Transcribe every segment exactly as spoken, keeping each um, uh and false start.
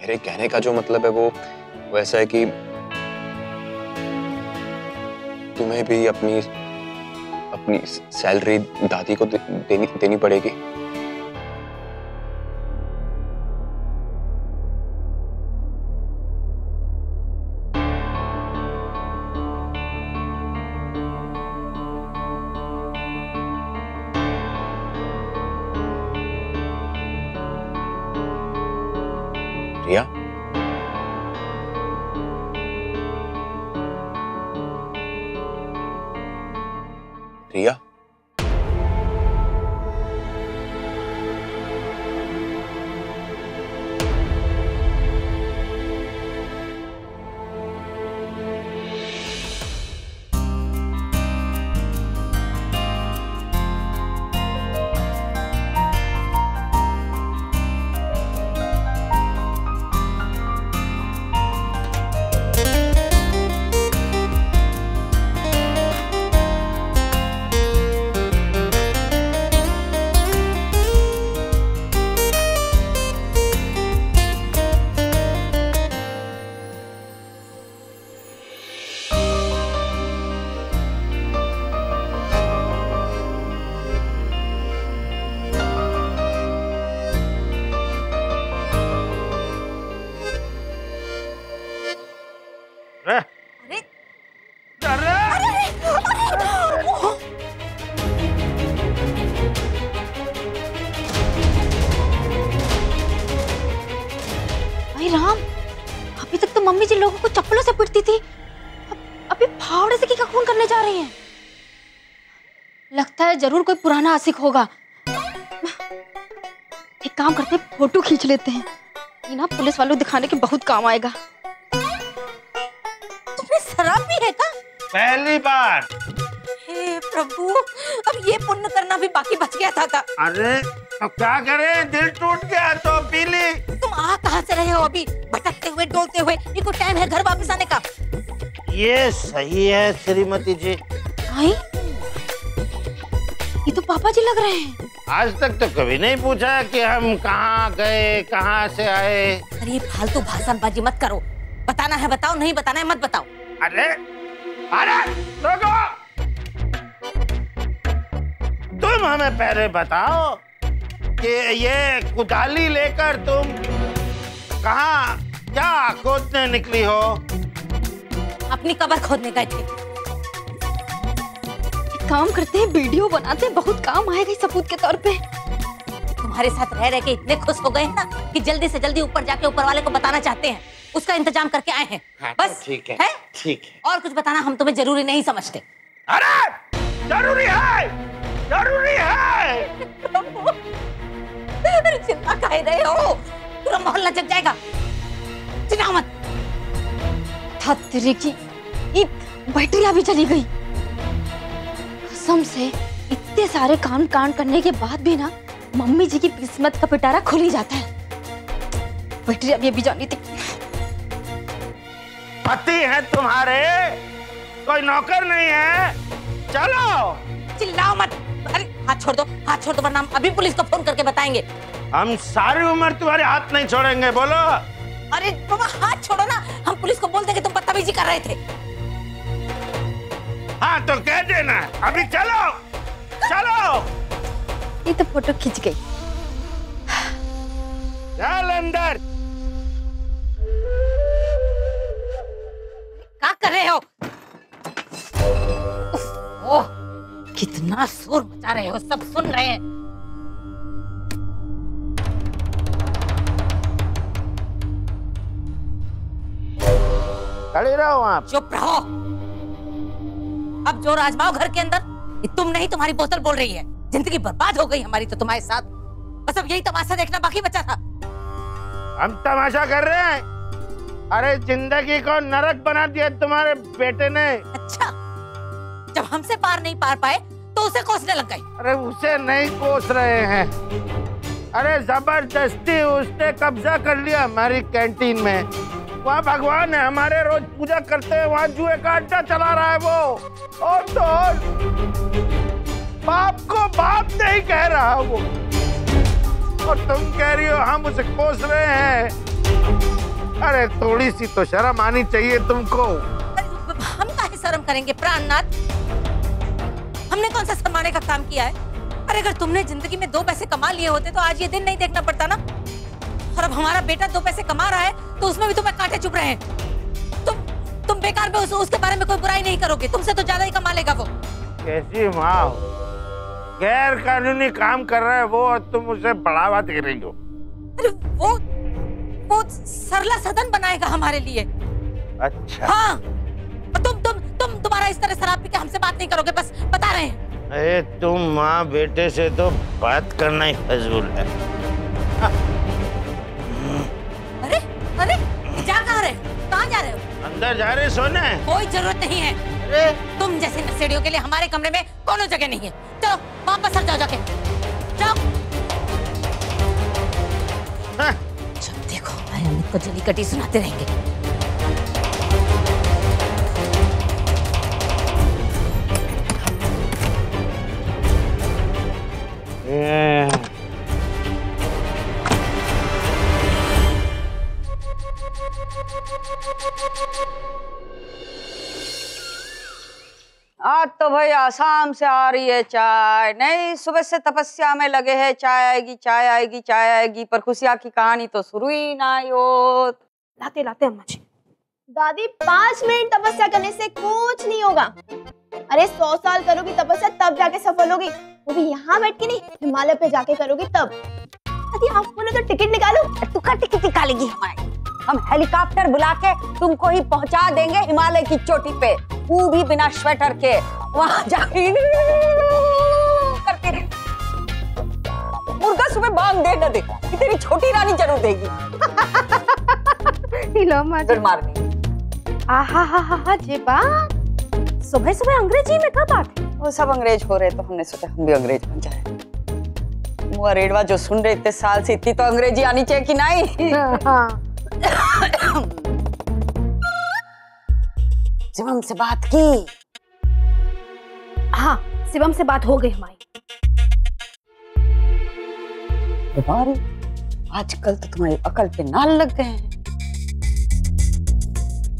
मेरे कहने का जो मतलब है वो वैसा है कि तुम्हें भी अपनी अपनी सैलरी दादी को देनी देनी पड़ेगी। रिया, रिया, राम, अभी तक तो मम्मी जी लोगों को चप्पलों से पिटती थी, अब अभी फावड़े से क्या खून करने जा रही हैं? लगता है जरूर कोई पुराना आशिक होगा। एक काम करते हैं, फोटो खींच लेते हैं, ये ना पुलिस वालों दिखाने के बहुत काम आएगा। तुम्हें शराब भी है का? पहली बार। हे प्रभु, अब ये पुण्य करना भी बाकी बच गया था का? अरे अब क्या करें, दिल टूट गया तो पी ली। तुम आ कहाँ से रहे हो अभी, भटकते हुए डोलते हुए, ये को टाइम है घर वापस आने का। ये सही है श्रीमती जी। आई? ये तो पापा जी लग रहे हैं। आज तक तो कभी नहीं पूछा कि हम कहाँ गए, कहाँ से आए। अरे फालतू भाषणबाजी मत करो, बताना है बताओ, नहीं बताना है मत बताओ। अरे अरे रुको, तुम हमें पहले बताओ कि ये कुदाली लेकर तुम कहाँ क्या खोदने निकली हो? अपनी कब्र खोदने गए थे। काम करते हैं, वीडियो बनाते हैं, बहुत काम आएगा सबूत के तौर पे। तुम्हारे साथ रह रह के इतने खुश हो गए हैं ना कि जल्दी से जल्दी ऊपर जाके ऊपर वाले को बताना चाहते हैं, उसका इंतजाम करके आए हैं। हाँ, बस ठीक है, है ठीक है। और कुछ बताना हम तुम्हें जरूरी नहीं समझते। अरे जरूरी है, जरूरी है। चिंता काहे रहे हो, पूरा मोहल्ला जग जाएगा। चिल्लाओ मत। बैटरियां भी चली गई। कसम से इतने सारे काम कांड करने के बाद भी ना मम्मी जी की किस्मत का पिटारा खुल ही जाता है। बैटरी अभी अभी जानी थी। पति है तुम्हारे, कोई नौकर नहीं है। चलो। चिल्लाओ मत। अरे हाथ छोड़ दो, हाथ छोड़ दो, वरना हम अभी पुलिस को फोन करके बताएंगे। हम सारी उम्र तुम्हारे हाथ नहीं छोड़ेंगे, बोलो। अरे बाबा हाथ छोड़ो ना, हम पुलिस को बोल देंगे तुम बदतमीजी कर रहे थे। हाँ तो कह देना, अभी चलो चलो। ये तो फोटो खींच गई। चल अंदर। क्या कर रहे हो? ओह, कितना शोर मचा रहे हो, सब सुन रहे हैं। खड़े रहो आप। चुप रहो। अब जोर आजमाओ घर के अंदर। तुम नहीं, तुम्हारी बोतल बोल रही है। जिंदगी बर्बाद हो गई हमारी तो तुम्हारे साथ। बस अब यही तमाशा देखना बाकी बचा था। हम तमाशा कर रहे हैं? अरे जिंदगी को नरक बना दिया तुम्हारे बेटे ने। अच्छा, जब हमसे पार नहीं पार पाए तो उसे कोसने लग गए। अरे उसे नहीं कोस रहे हैं, अरे जबरदस्ती उसने कब्जा कर लिया हमारी कैंटीन में। वहाँ भगवान है हमारे, रोज पूजा करते हैं, वहाँ जुए का अड्डा चला रहा है वो। और तो और बाप को बाप नहीं कह रहा वो, और तुम कह रही हो हम उसे कोस रहे हैं। अरे थोड़ी सी तो शर्म आनी चाहिए तुमको। हम काहे शर्म करेंगे प्राणनाथ, हमने कौन सा शर्माने का काम किया है? अरे अगर तुमने जिंदगी में दो पैसे कमा लिए होते तो आज ये दिन नहीं देखना पड़ता ना। और अब हमारा बेटा दो पैसे कमा रहा है तो उसमें भी तुम्हें कांटे चुभ रहे हैं। तुम तुम बेकार में उस, उसके बारे में कोई बुराई नहीं करोगे, तुमसे तो ज्यादा ही कमा लेगा वो। कैसी माँ, गैर कानूनी काम कर रहा है वो और तुम उसे बढ़ावा दे रही हो। वो वो सरला सदन बनाएगा हमारे लिए। अच्छा हाँ, तुम तुम तुम तुम्हारा इस तरह शराब पी के हमसे बात नहीं करोगे, बस बता रहे हैं। अरे तुम माँ बेटे से तो बात करना ही फजूल है। हाँ। अरे अरे जा कहाँ रहे, कहाँ जा रहे हो? अंदर जा रहे सोने। कोई जरूरत नहीं है। अरे तुम जैसे नशेड़ियों के लिए हमारे कमरे में कोनो जगह नहीं है। चलो वापस आ जाओ जाके जाओ। हाँ। जब देखो भाई अमित को जली कटी सुनाते रहेंगे। आज तो भाई आसाम से आ रही है चाय। नहीं सुबह से तपस्या में लगे हैं, चाय आएगी चाय आएगी चाय आएगी, पर खुशिया की कहानी तो शुरू ही ना हो। लाते लाते अम्मा जी। दादी पाँच मिनट तपस्या करने से कुछ नहीं होगा। अरे सौ साल करोगी तपस्या तब जाके सफल होगी, वो भी यहाँ बैठ के नहीं, हिमालय पे जाके करोगी तब। दादी आप बोले तो टिकट निकालो। तू का टिकट निकालेगी हमारी? हम हेलीकॉप्टर बुला के तुमको ही पहुँचा देंगे हिमालय की चोटी पे, वो भी बिना स्वेटर के। वहाँ जाके करते रहे मुर्गा सुबह बांग दे न दे, तेरी छोटी रानी जरूर देगी। सुबह सुबह अंग्रेजी में कब आते? वो सब अंग्रेज हो रहे तो हमने सोचा हम भी अंग्रेज बन जाए। वो रेडवा जो सुन रहे इतने साल से, इतनी तो अंग्रेजी आनी चाहिए कि नहीं। शिवम से बात की? हाँ शिवम से बात हो गई हमारी। आजकल तो तुम्हारी अकल पे नाल लग गए हैं।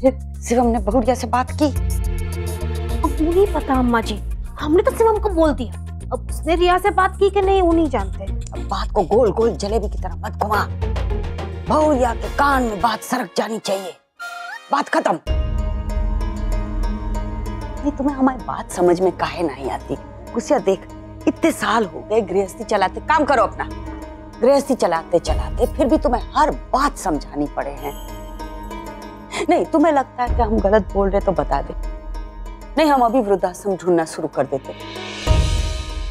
फिर शिवम ने बहुरिया से बात की? अब नहीं पता अम्मा जी, हमने तो शिवम को बोल दिया। अब उसने रिया से बात की कि नहीं वो नहीं जानते। अब बात को गोल गोल जलेबी की तरह मत घुमा, बहुरिया के कान में बात सरक जानी चाहिए, बात खत्म। ये तुम्हें हमारी बात समझ में काहे नहीं आती? गुस्सा देख इतने साल हो गए गृहस्थी चलाते, काम करो अपना, गृहस्थी चलाते चलाते फिर भी तुम्हें हर बात समझानी पड़े हैं। नहीं तुम्हें लगता है कि हम गलत बोल रहे तो बता दे, नहीं हम अभी वृद्धाश्रम ढूंढना शुरू कर देते।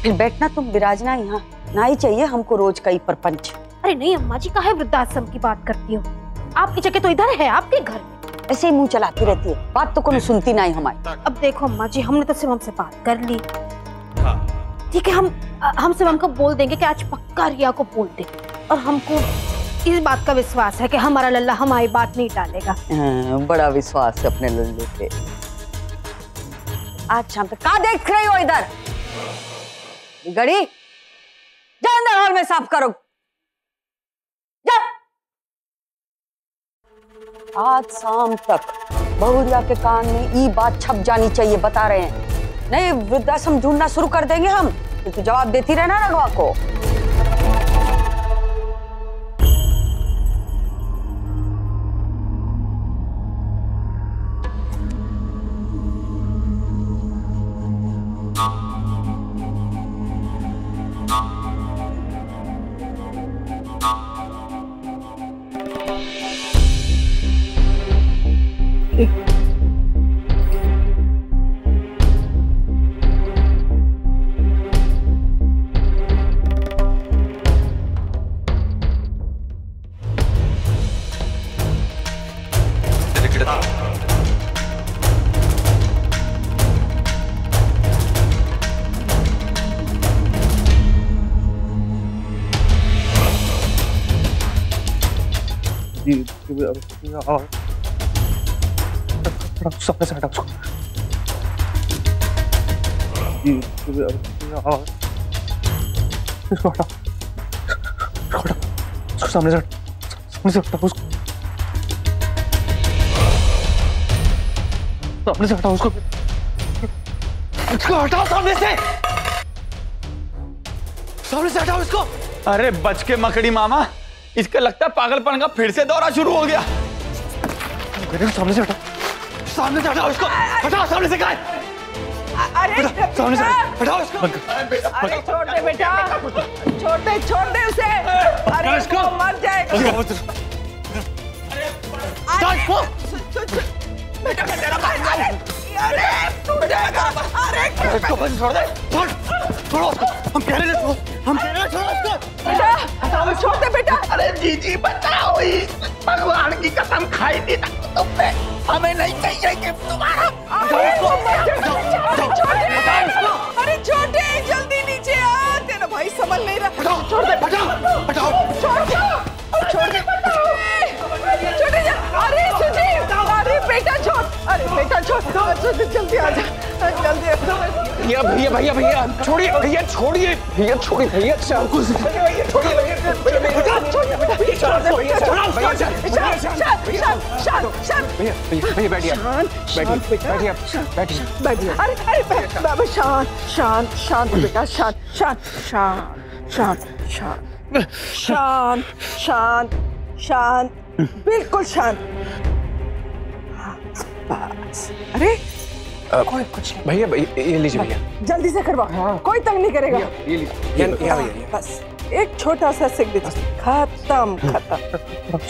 फिर बैठना तुम विराजना यहाँ ना ही चाहिए हमको रोज का ही परपंच। अरे नहीं अम्मा जी काहे वृद्धाश्रम की बात करती हो, आपकी जगह तो इधर है, आपके घर में। ऐसे ही मुंह चलाती रहती है, बात तो कोई सुनती नहीं हमारी। अब देखो अम्मा जी हमने तो शिवम से बात कर ली, ठीक है हम हम शिवम को बोल देंगे कि आज पक्का रिया को बोल दे, और हमको इस बात का विश्वास है कि हमारा लल्ला हमारी बात नहीं टालेगा। बड़ा विश्वास है अपने लल्ले पे। आज शाम तक कहाँ देख रही हो इधर? गड़ी जाना घर में साफ करो। आज शाम तक बहुरिया के कान में ये बात छप जानी चाहिए, बता रहे हैं। नहीं वृद्धाश्रम ढूंढना शुरू कर देंगे हम, तो, तो जवाब देती रहना रघवा को। और सबके साथ आपको जी और इसको हटा, इसको हटा, सामने से हटा, सामने से हटा उसको। सामने से हटाओ उसको, उसको हटाओ सामने से, सामने से हटाओ इसको। अरे बच के मकड़ी मामा, इसका लगता है पागलपन का फिर से दौरा शुरू हो गया। सामने से हटाओ, सामने से हटाओ इसको, हटाओ सामने से। गाय अरे सामने से हटाओ इसको। अरे छोड़ दे बेटा, छोड़ दे, छोड़ दे उसे। अरे इसको मर जाएगा। बेटा अरे टूट जाएगा। अरे इसको बंद छोड़ दे, छोड़, छोड़ो उसको। हम कह रहे हैं हम कह रहे हैं छोड़ो उसको। बेटा छोड़ दे बेटा। अरे जी जी बचाओ, भगवान की कसम खाई थी तुमने, हमें नहीं चाहिए कि तुम्हारा। अरे छोड़ दे, जल्दी नीचे आ, तेरा भाई संभल नहीं रहा। छोड़ दे, हटाओ हटाओ, छोड़ दे, छोड़ दे, छोड़ दे। अरे सुजीत, अरे बेटा छोड़, अरे बेटा छोड़, जल्दी आ जा, जल्दी। भैया भैया भैया भैया छोड़िए, भैया छोड़िए, भैया छोड़िए, भैया भैया बैठिए बैठिए बैठिए बैठिए। अरे अरे बाबा शांत शांत शांत बेटा, शांत शांत शांत शांत शांत शांत शांत, बिल्कुल शांत। अरे कोई कुछ नहीं भैया, ये लीजिए भैया, जल्दी से करवा, कोई तंग नहीं करेगा। ये लीजिए बस, एक छोटा सा सिक दीजिए, खत्म खत्म।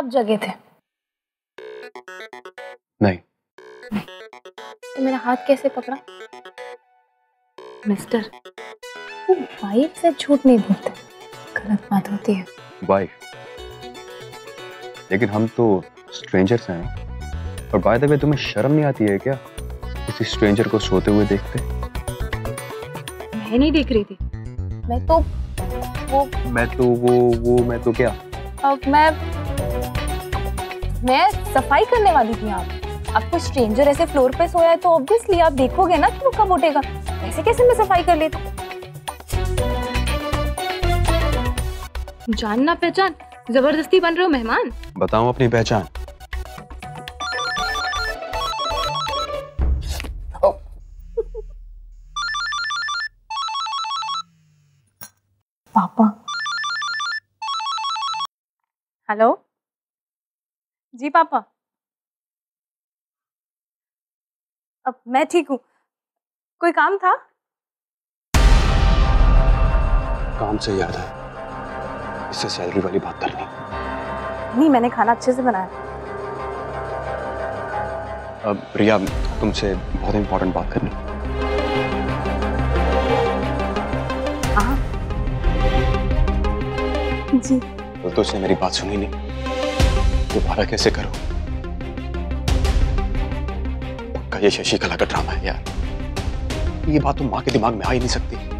आप जगे थे? नहीं, नहीं। तो मेरा हाथ कैसे पकड़ा? मिस्टर, वो वाइफ से झूठ नहीं बोलते, गलत बात होती है। वाइफ? लेकिन हम तो स्ट्रेंजर्स हैं। और बाय द वे तुम्हें शर्म नहीं आती है क्या, किसी स्ट्रेंजर को सोते हुए देखते? मैं नहीं देख रही थी। मैं तो वो मैं तो वो वो मैं तो क्या अब मैं मैं सफाई करने वाली थी। आप आपको स्ट्रेंजर ऐसे फ्लोर पे सोया है तो ऑब्वियसली आप देखोगे ना कि वो कब उठेगा। ऐसे कैसे मैं सफाई कर लेती? जान ना पहचान, जबरदस्ती बन रहे हो मेहमान। बताओ अपनी पहचान। हेलो जी पापा, अब मैं ठीक हूँ। कोई काम था? काम से याद है, इससे सैलरी वाली बात करनी। नहीं, मैंने खाना अच्छे से बनाया। अब रिया, तुमसे बहुत इंपॉर्टेंट बात करनी। हाँ जी। तो उसने मेरी बात सुनी नहीं, दोबारा कैसे करो? पक्का ये शशि कला का ड्रामा है यार। ये बात तो माँ के दिमाग में आ ही नहीं सकती।